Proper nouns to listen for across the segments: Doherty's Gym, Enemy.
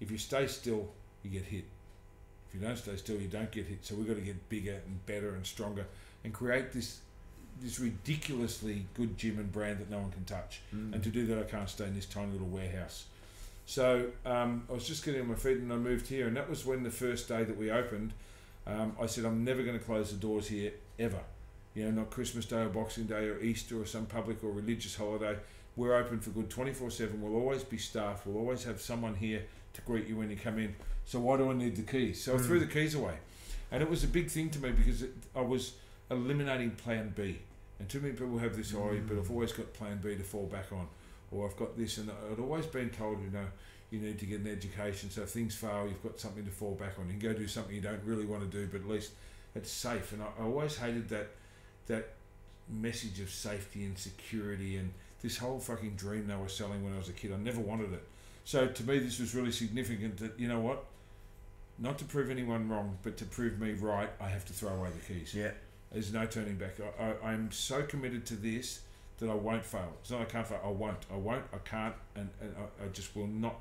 If you stay still, you get hit. If you don't stay still, you don't get hit. So we've got to get bigger and better and stronger and create this ridiculously good gym and brand that no one can touch. Mm. And to do that, I can't stay in this tiny little warehouse. So I was just getting on my feet and I moved here, and that was when the first day that we opened, I said, I'm never going to close the doors here ever. You know, not Christmas Day or Boxing Day or Easter or some public or religious holiday. We're open for good 24/7. We'll always be staffed. We'll always have someone here to greet you when you come in. So why do I need the keys? So I threw the keys away. And it was a big thing to me because I was eliminating plan B. And too many people have this, oh, but I've always got plan B to fall back on. Or I've got this, and I'd always been told, you know, you need to get an education, so if things fail, you've got something to fall back on. You can go do something you don't really want to do, but at least it's safe. And I always hated that message of safety and security and this whole fucking dream they were selling when I was a kid. I never wanted it. So to me, this was really significant that, you know what, not to prove anyone wrong, but to prove me right, I have to throw away the keys. Yeah. There's no turning back. I'm so committed to this that I won't fail. It's not I can't fail, I won't, I can't, and I just will not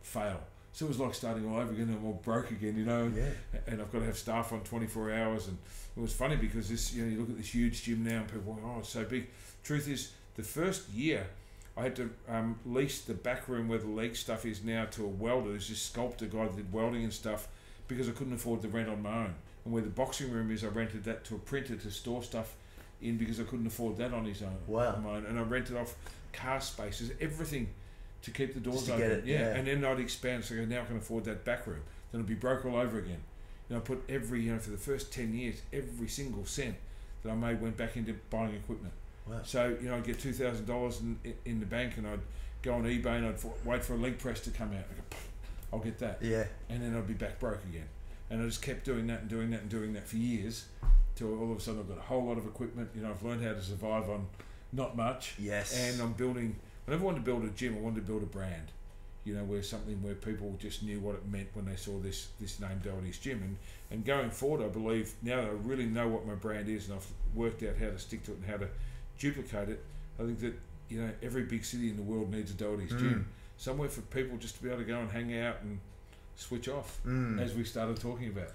fail. So it was like starting all over again, and I'm all broke again, you know. Yeah. And I've got to have staff on 24 hours, and it was funny because this, you know, you look at this huge gym now, and people go, oh, it's so big. Truth is, the first year, I had to lease the back room where the leg stuff is now to a welder. There's this sculptor guy that did welding and stuff because I couldn't afford the rent on my own. And where the boxing room is, I rented that to a printer to store stuff in because I couldn't afford that on his own. Wow. Mine. And I rented off car spaces, everything to keep the doors open. It, yeah. And then I'd expand, so now I can afford that back room. Then it'd be broke all over again. And I put for the first 10 years, every single cent that I made went back into buying equipment. Wow. So, you know, I'd get $2,000 in the bank, and I'd go on eBay and I'd wait for a leg press to come out. I'd go, I'll get that. Yeah. And then I'd be back broke again. And I just kept doing that and doing that and doing that for years. Till all of a sudden I've got a whole lot of equipment. You know, I've learned how to survive on not much. Yes. And I'm building. I never wanted to build a gym. I wanted to build a brand. You know, where people just knew what it meant when they saw this name, Doherty's Gym. And going forward, I believe now that I really know what my brand is, and I've worked out how to stick to it and how to duplicate it. I think that, you know, every big city in the world needs a Doherty's Gym, somewhere for people just to be able to go and hang out and switch off, as we started talking about.